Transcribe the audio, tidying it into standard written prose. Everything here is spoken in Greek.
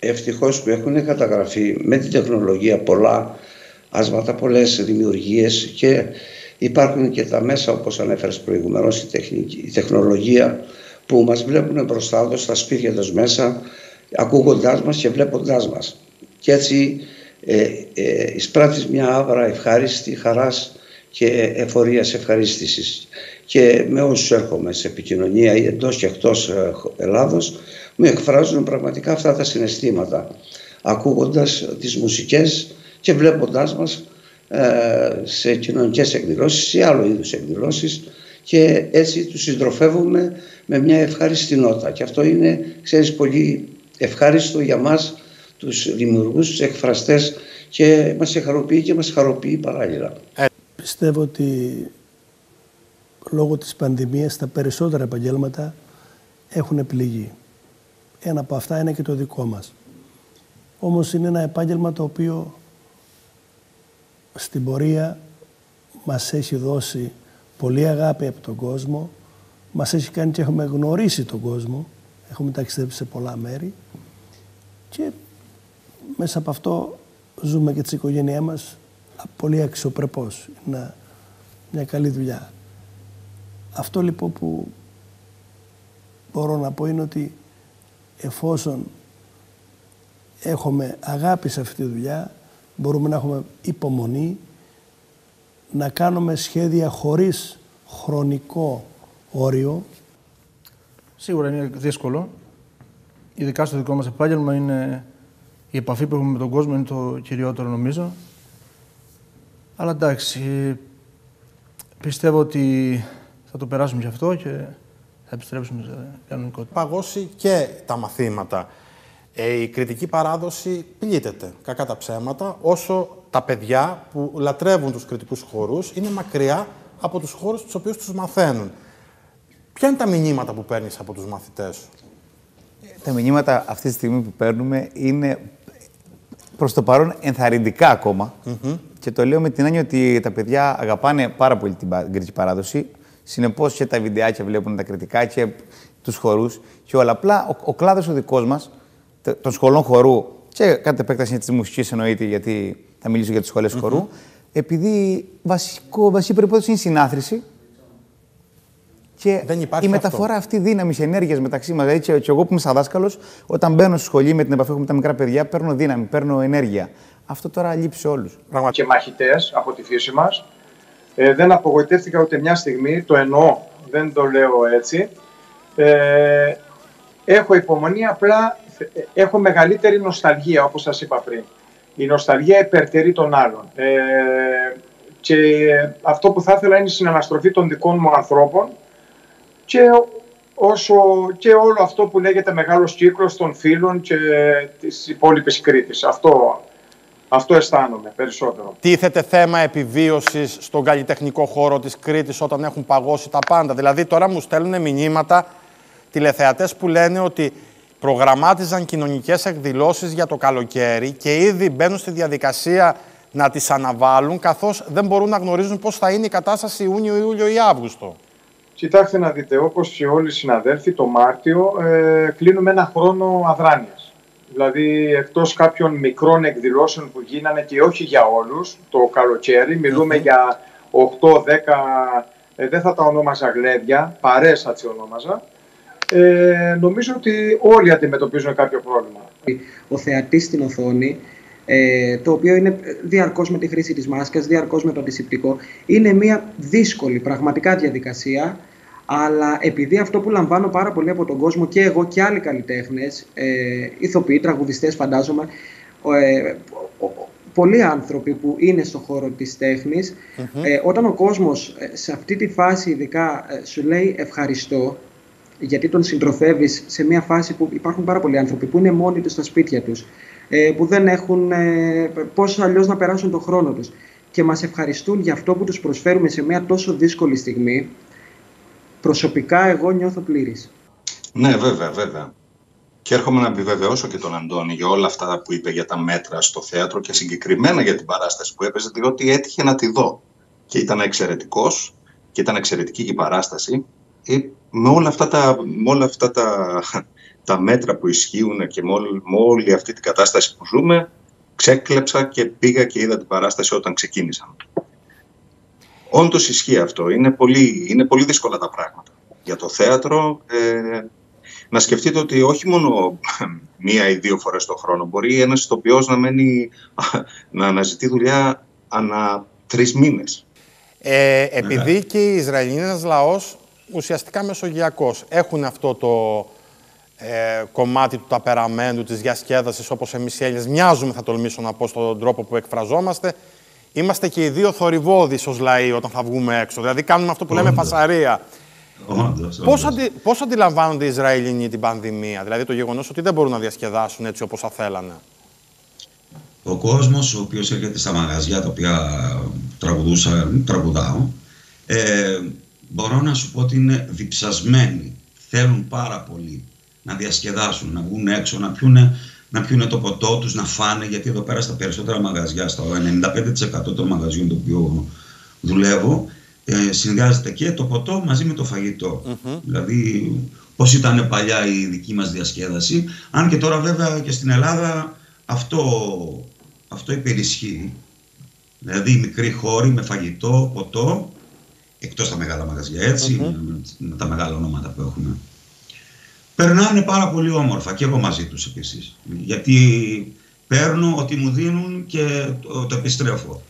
ευτυχώς που έχουν καταγραφεί με την τεχνολογία πολλά άσματα, πολλές δημιουργίες και υπάρχουν και τα μέσα, όπως ανέφερες προηγουμένως, η τεχνολογία που μας βλέπουν μπροστά τους, στα σπίτια τους μέσα, ακούγοντάς μας και βλέποντάς μας. Και έτσι εισπράττεις μια άβρα ευχάριστη χαράς και εφορίας ευχαρίστησης. Και με όσους έρχομαι σε επικοινωνία εντός και εκτός Ελλάδος, μου εκφράζουν πραγματικά αυτά τα συναισθήματα, ακούγοντας τις μουσικές και βλέποντάς μας σε κοινωνικές εκδηλώσεις ή άλλου είδους εκδηλώσεις, και έτσι τους συντροφεύουμε με μια ευχάριστη νότα. Και αυτό είναι, ξέρεις, πολύ ευχάριστο για μας τους δημιουργούς, τους εκφραστές, και μας χαροποιεί και μας χαροποιεί παράλληλα. Πιστεύω ότι λόγω της πανδημίας τα περισσότερα επαγγέλματα έχουν επληγεί. Ένα από αυτά είναι και το δικό μας. Όμως είναι ένα επάγγελμα το οποίο στην πορεία μας έχει δώσει πολύ αγάπη από τον κόσμο, μας έχει κάνει και έχουμε γνωρίσει τον κόσμο, έχουμε ταξιδέψει σε πολλά μέρη και μέσα από αυτό ζούμε και τη οικογένειά μας πολύ αξιοπρεπώς. Είναι μια καλή δουλειά. Αυτό λοιπόν που μπορώ να πω είναι ότι εφόσον έχουμε αγάπη σε αυτή τη δουλειά, μπορούμε να έχουμε υπομονή, να κάνουμε σχέδια χωρίς χρονικό όριο. Σίγουρα είναι δύσκολο. Ειδικά στο δικό μας επάγγελμα είναι η επαφή που έχουμε με τον κόσμο, είναι το κυριότερο νομίζω. Αλλά εντάξει, πιστεύω ότι θα το περάσουμε γι' αυτό και θα επιστρέψουμε σε κανονικότητα. Παγώσει και τα μαθήματα. Η κριτική παράδοση πλήττεται, κακά τα ψέματα, όσο τα παιδιά που λατρεύουν τους κριτικούς χορούς είναι μακριά από τους χώρους τους οποίους τους μαθαίνουν. Ποια είναι τα μηνύματα που παίρνεις από τους μαθητές σου? Τα μηνύματα αυτή τη στιγμή που παίρνουμε είναι προς το παρόν ενθαρρυντικά ακόμα. Και το λέω με την έννοια ότι τα παιδιά αγαπάνε πάρα πολύ την κριτική παράδοση. Συνεπώς και τα βιντεάκια βλέπουν, τα κριτικά και τους χορούς και όλα. Απλά ο κλάδος ο δικός μας, των σχολών χορού και κατά επέκταση της μουσικής εννοείται, γιατί θα μιλήσω για τις σχολές χορού, επειδή βασική προϋπόθεση είναι η συνάθρηση και η μεταφορά αυτή δύναμη ενέργεια μεταξύ μας. Δηλαδή, και εγώ που είμαι σαν δάσκαλος, όταν μπαίνω στο σχολείο με την επαφή με τα μικρά παιδιά, παίρνω δύναμη, παίρνω ενέργεια. Αυτό τώρα λείπει σε όλους. Και μαχητές από τη φύση μας. Δεν απογοητεύτηκα ούτε μια στιγμή, το εννοώ, δεν το λέω έτσι. Έχω υπομονή, απλά έχω μεγαλύτερη νοσταλγία, όπως σας είπα πριν. Η νοσταλγία υπερτερεί των άλλων. Και αυτό που θα ήθελα είναι η συναναστροφή των δικών μου ανθρώπων και, και όλο αυτό που λέγεται μεγάλος κύκλος των φίλων και της υπόλοιπης Κρήτης. Αυτό αισθάνομαι περισσότερο. Τίθεται θέμα επιβίωσης στον καλλιτεχνικό χώρο της Κρήτης όταν έχουν παγώσει τα πάντα. Δηλαδή τώρα μου στέλνουν μηνύματα τηλεθεατές που λένε ότι προγραμμάτιζαν κοινωνικές εκδηλώσεις για το καλοκαίρι και ήδη μπαίνουν στη διαδικασία να τις αναβάλουν, καθώς δεν μπορούν να γνωρίζουν πώς θα είναι η κατάσταση Ιούνιο, Ιούλιο ή Αύγουστο. Κοιτάξτε να δείτε, όπως και όλοι οι συναδέλφοι, το Μάρτιο κλείνουμε ένα χρόνο αδράνειας. Δηλαδή, εκτός κάποιων μικρών εκδηλώσεων που γίνανε και όχι για όλους το καλοκαίρι, μιλούμε για 8-10, δεν θα τα ονόμαζα γλέδια, παρές θα τις ονόμαζα. Νομίζω ότι όλοι αντιμετωπίζουν κάποιο πρόβλημα. Ο θεατής στην οθόνη, το οποίο είναι διαρκώς με τη χρήση της μάσκας, διαρκώς με το αντισηπτικό, είναι μια δύσκολη πραγματικά διαδικασία, αλλά επειδή αυτό που λαμβάνω πάρα πολύ από τον κόσμο και εγώ και άλλοι καλλιτέχνες, ηθοποιοί, τραγουδιστές φαντάζομαι, πολλοί άνθρωποι που είναι στον χώρο της τέχνης, όταν ο κόσμος σε αυτή τη φάση ειδικά σου λέει ευχαριστώ, γιατί τον συντροφεύεις σε μια φάση που υπάρχουν πάρα πολλοί άνθρωποι που είναι μόνοι τους στα σπίτια τους, που δεν έχουν πώς αλλιώς να περάσουν τον χρόνο τους και μας ευχαριστούν για αυτό που τους προσφέρουμε σε μια τόσο δύσκολη στιγμή, προσωπικά εγώ νιώθω πλήρης. Ναι, βέβαια, βέβαια. Και έρχομαι να επιβεβαιώσω και τον Αντώνη για όλα αυτά που είπε για τα μέτρα στο θέατρο και συγκεκριμένα για την παράσταση που έπαιζε, διότι έτυχε να τη δω και ήταν εξαιρετικός και ήταν εξαιρετική η παράσταση. Με όλα αυτά τα τα μέτρα που ισχύουν και με όλη αυτή την κατάσταση που ζούμε, ξέκλεψα και πήγα και είδα την παράσταση όταν ξεκίνησαν. Όντως ισχύει αυτό. Είναι πολύ δύσκολα τα πράγματα. Για το θέατρο, να σκεφτείτε ότι όχι μόνο μία ή δύο φορές το χρόνο μπορεί ένας ηθοποιός να αναζητεί δουλειά ανά 3 μήνες. Επειδή και οι Ισραηλινές λαός, ουσιαστικά μεσογειακός, έχουν αυτό το κομμάτι του ταπεραμέντου, της διασκέδασης, όπως εμείς οι Έλληνες μοιάζουμε, θα τολμήσω να πω, στον τρόπο που εκφραζόμαστε. Είμαστε και οι δύο θορυβώδεις ως λαοί όταν θα βγούμε έξω. Δηλαδή κάνουμε αυτό που λέμε φασαρία. Πώς αντιλαμβάνονται οι Ισραηλινοί την πανδημία, δηλαδή το γεγονός ότι δεν μπορούν να διασκεδάσουν έτσι όπως θα θέλανε? Ο κόσμος, ο οποίος έρχεται στα μαγαζιά τα οποία τραγουδάω, μπορώ να σου πω ότι είναι διψασμένοι. Θέλουν πάρα πολύ να διασκεδάσουν, να βγουν έξω, να πιούνε το ποτό τους, να φάνε, γιατί εδώ πέρα στα περισσότερα μαγαζιά, στο 95% των μαγαζιών το οποίο δουλεύω, συνδυάζεται και το ποτό μαζί με το φαγητό. Δηλαδή πώς ήταν παλιά η δική μας διασκέδαση, αν και τώρα βέβαια και στην Ελλάδα αυτό υπερισχύει. Δηλαδή μικροί χώροι με φαγητό, ποτό, εκτός τα μεγάλα μαγαζιά, έτσι, με τα μεγάλα ονόματα που έχουμε. Περνάνε πάρα πολύ όμορφα και εγώ μαζί τους επίσης, γιατί παίρνω ό,τι μου δίνουν και το επιστρέφω.